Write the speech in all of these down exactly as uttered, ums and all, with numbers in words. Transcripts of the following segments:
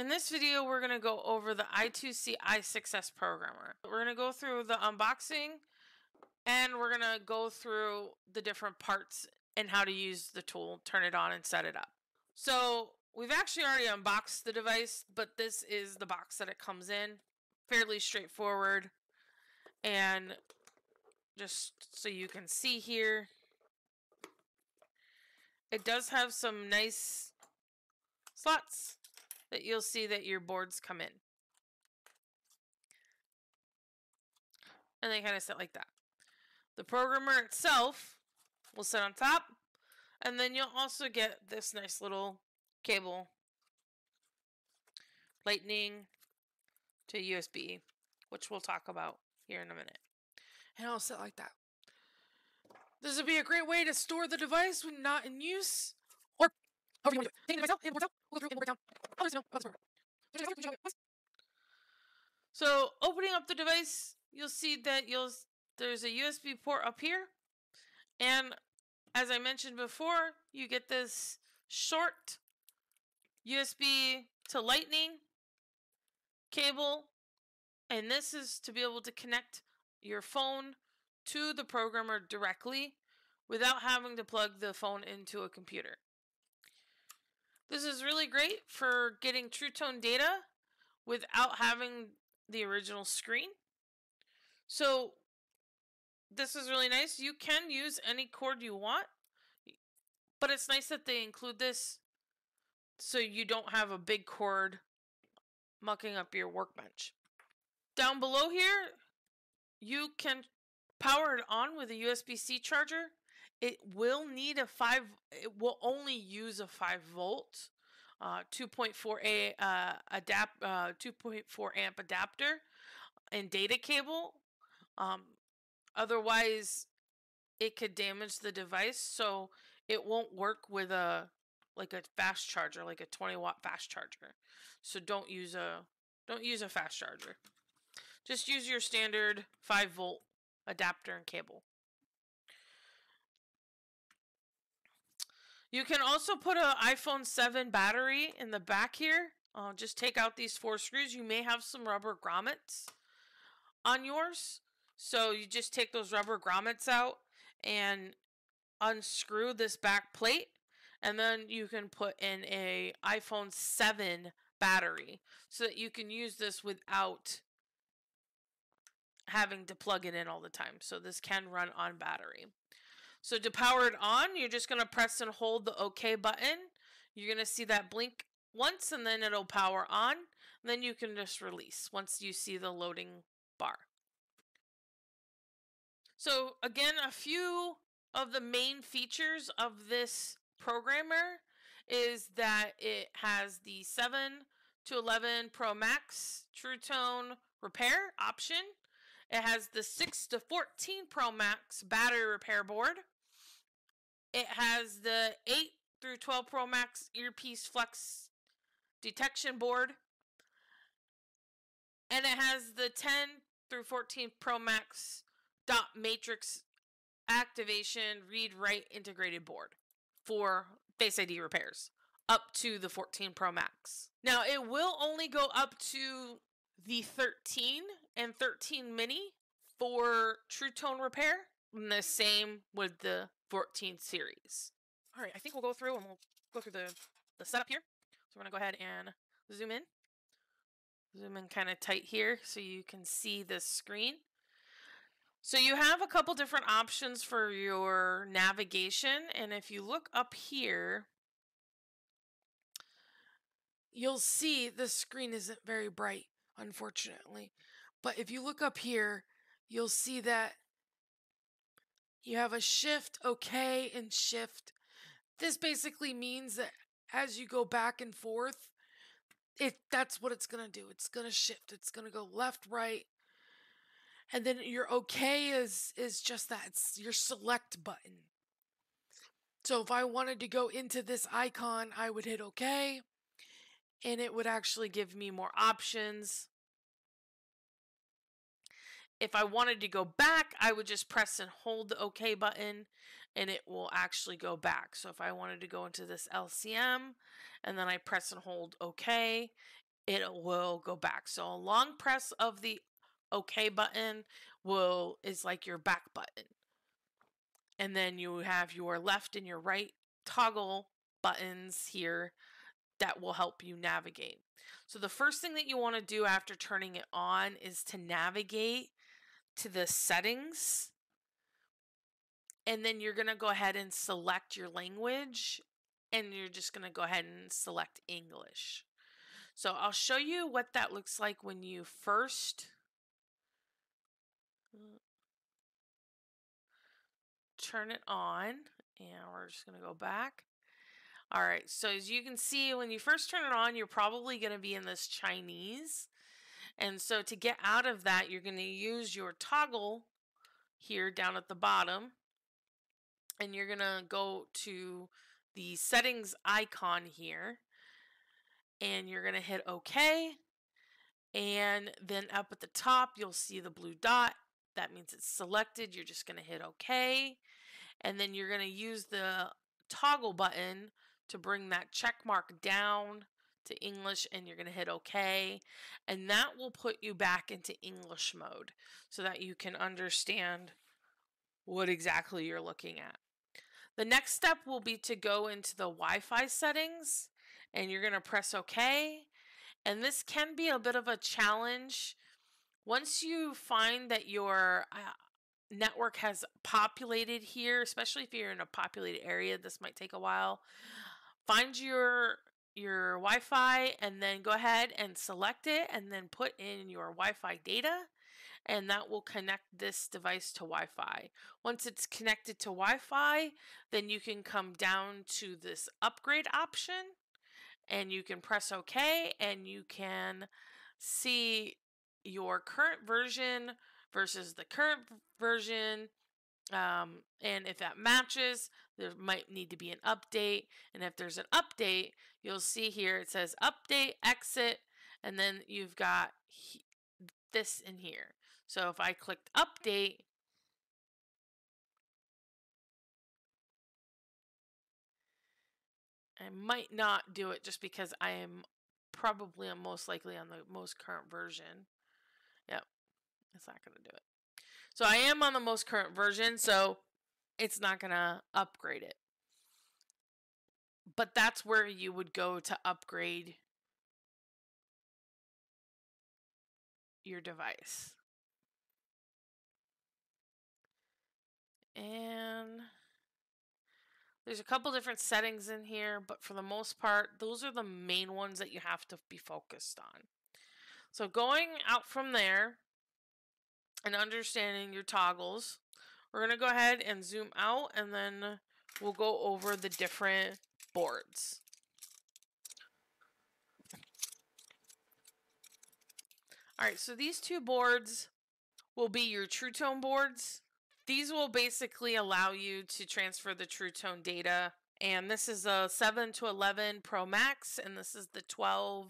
In this video, we're going to go over the i two C i six S Programmer. We're going to go through the unboxing, and we're going to go through the different parts and how to use the tool, turn it on, and set it up. So we've actually already unboxed the device, but this is the box that it comes in. Fairly straightforward. And just so you can see here, it does have some nice slots that you'll see that your boards come in. And they kind of sit like that. The programmer itself will sit on top, and then you'll also get this nice little cable, Lightning to U S B, which we'll talk about here in a minute. And it'll sit like that. This would be a great way to store the device when not in use, or however you want to do it. Take the device out, and board out, we'll go through and break down. So opening up the device, you'll see that you'll there's a U S B port up here, and as I mentioned before, you get this short U S B to Lightning cable, and this is to be able to connect your phone to the programmer directly without having to plug the phone into a computer. This is really great for getting True Tone data without having the original screen. So this is really nice. You can use any cord you want, but it's nice that they include this so you don't have a big cord mucking up your workbench. Down below here, you can power it on with a U S B C charger. It will need a five. It will only use a five volt, uh, two point four a uh, adapt, uh, two point four amp adapter, and data cable. Um, otherwise, it could damage the device, so it won't work with a like a fast charger, like a twenty watt fast charger. So don't use a don't use a fast charger. Just use your standard five volt adapter and cable. You can also put an iPhone seven battery in the back here. Uh, just take out these four screws. You may have some rubber grommets on yours. So you just take those rubber grommets out and unscrew this back plate. And then you can put in an iPhone seven battery so that you can use this without having to plug it in all the time. So this can run on battery. So to power it on, you're just going to press and hold the OK button. You're going to see that blink once, and then it'll power on. And then you can just release once you see the loading bar. So again, a few of the main features of this programmer is that it has the seven to eleven Pro Max True Tone repair option. It has the six to fourteen Pro Max battery repair board. It has the eight through twelve Pro Max earpiece flex detection board. And it has the ten through fourteen Pro Max dot matrix activation read-write integrated board for Face I D repairs up to the fourteen Pro Max. Now, it will only go up to the thirteen and thirteen mini for True Tone repair, and the same with the fourteen series. All right, I think we'll go through and we'll go through the, the setup here. So we're gonna go ahead and zoom in. Zoom in kind of tight here so you can see the screen. So you have a couple different options for your navigation, and if you look up here, you'll see the screen isn't very bright, unfortunately. But if you look up here, you'll see that you have a shift, okay, and shift. This basically means that as you go back and forth, it that's what it's going to do. It's going to shift. It's going to go left, right. And then your okay is, is just that. It's your select button. So if I wanted to go into this icon, I would hit okay. And it would actually give me more options. If I wanted to go back, I would just press and hold the OK button, and it will actually go back. So if I wanted to go into this L C M, and then I press and hold OK, it will go back. So a long press of the OK button will is like your back button. And then you have your left and your right toggle buttons here that will help you navigate. So the first thing that you want to do after turning it on is to navigate to the settings. And then you're going to go ahead and select your language, and you're just going to go ahead and select English. So I'll show you what that looks like when you first turn it on. And we're just going to go back. All right. So as you can see, when you first turn it on, you're probably going to be in this Chinese. And so to get out of that, you're going to use your toggle here down at the bottom. And you're going to go to the settings icon here, and you're going to hit OK. And then up at the top, you'll see the blue dot. That means it's selected. You're just going to hit OK. And then you're going to use the toggle button to bring that check mark down to English, and you're going to hit OK. And that will put you back into English mode so that you can understand what exactly you're looking at. The next step will be to go into the Wi-Fi settings, and you're going to press OK. And this can be a bit of a challenge. Once you find that your uh, network has populated here, especially if you're in a populated area, this might take a while. Find your, your Wi-Fi, and then go ahead and select it, and then put in your Wi-Fi data. And that will connect this device to Wi-Fi. Once it's connected to Wi-Fi, then you can come down to this upgrade option, and you can press OK, and you can see your current version versus the current version. Um, and if that matches, there might need to be an update. And if there's an update, you'll see here it says update, exit, and then you've got he this in here. So if I clicked update, I might not do it just because I am probably I'm most likely on the most current version. Yep, it's not going to do it. So I am on the most current version, so it's not going to upgrade it. But that's where you would go to upgrade your device. And there's a couple different settings in here, but for the most part, those are the main ones that you have to be focused on. So going out from there and understanding your toggles, we're going to go ahead and zoom out, and then we'll go over the different boards. All right, so these two boards will be your True Tone boards. These will basically allow you to transfer the True Tone data. And this is a seven to eleven Pro Max, and this is the twelve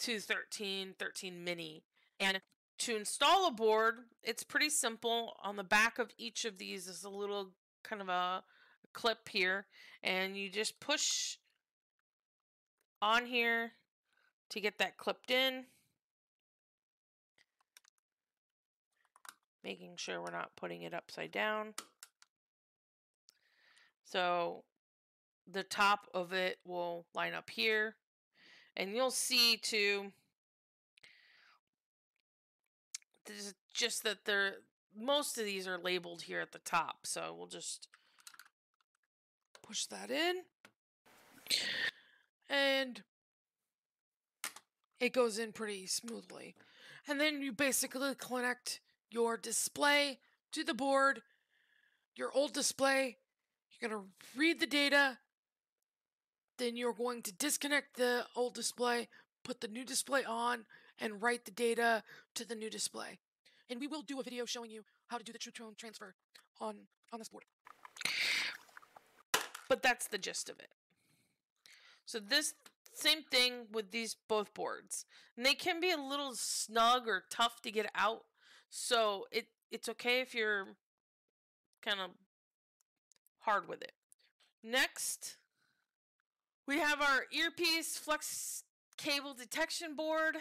to thirteen, thirteen Mini. And to install a board, it's pretty simple. On the back of each of these is a little kind of a clip here, and you just push on here to get that clipped in. Making sure we're not putting it upside down. So the top of it will line up here. And you'll see too, this is just that they're, most of these are labeled here at the top. So we'll just push that in. And it goes in pretty smoothly. And then you basically connect your display to the board, your old display. You're going to read the data. Then you're going to disconnect the old display, put the new display on, and write the data to the new display. And we will do a video showing you how to do the True Tone transfer on, on this board. But that's the gist of it. So this same thing with these both boards. And they can be a little snug or tough to get out. So it, it's okay if you're kind of hard with it. Next, we have our earpiece flex cable detection board.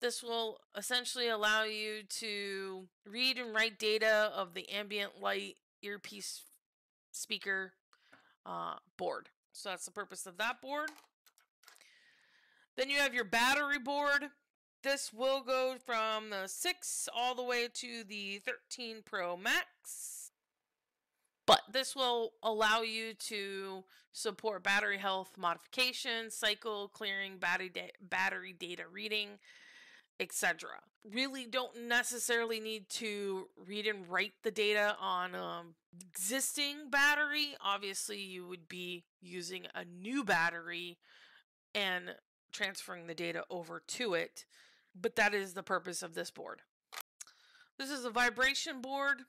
This will essentially allow you to read and write data of the ambient light earpiece speaker uh, board. So that's the purpose of that board. Then you have your battery board. This will go from the six all the way to the thirteen Pro Max. But this will allow you to support battery health modification, cycle clearing, battery, da battery data reading, et cetera. Really don't necessarily need to read and write the data on um, existing battery. Obviously, you would be using a new battery and transferring the data over to it, but that is the purpose of this board. This is a vibration board.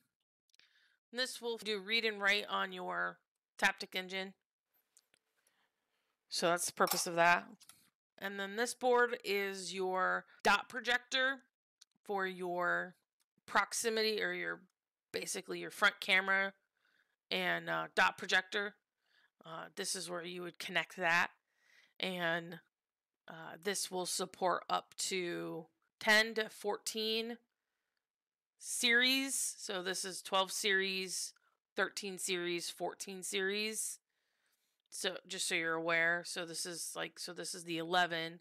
This will do read and write on your Taptic Engine. So that's the purpose of that. And then this board is your dot projector for your proximity, or your basically your front camera and uh, dot projector. Uh, this is where you would connect that, and uh, this will support up to ten to fourteen series. So this is twelve series, thirteen series, fourteen series. So just so you're aware, so this is like, so this is the eleven,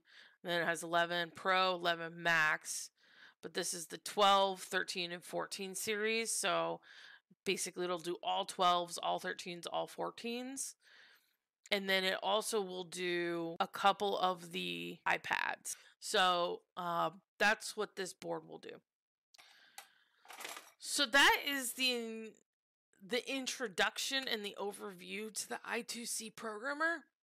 and then it has eleven Pro, eleven Max, but this is the twelve, thirteen, and fourteen series. So basically it'll do all twelves, all thirteens, all fourteens. And then it also will do a couple of the iPads. So uh, that's what this board will do. So that is the the introduction and the overview to the i two C Programmer.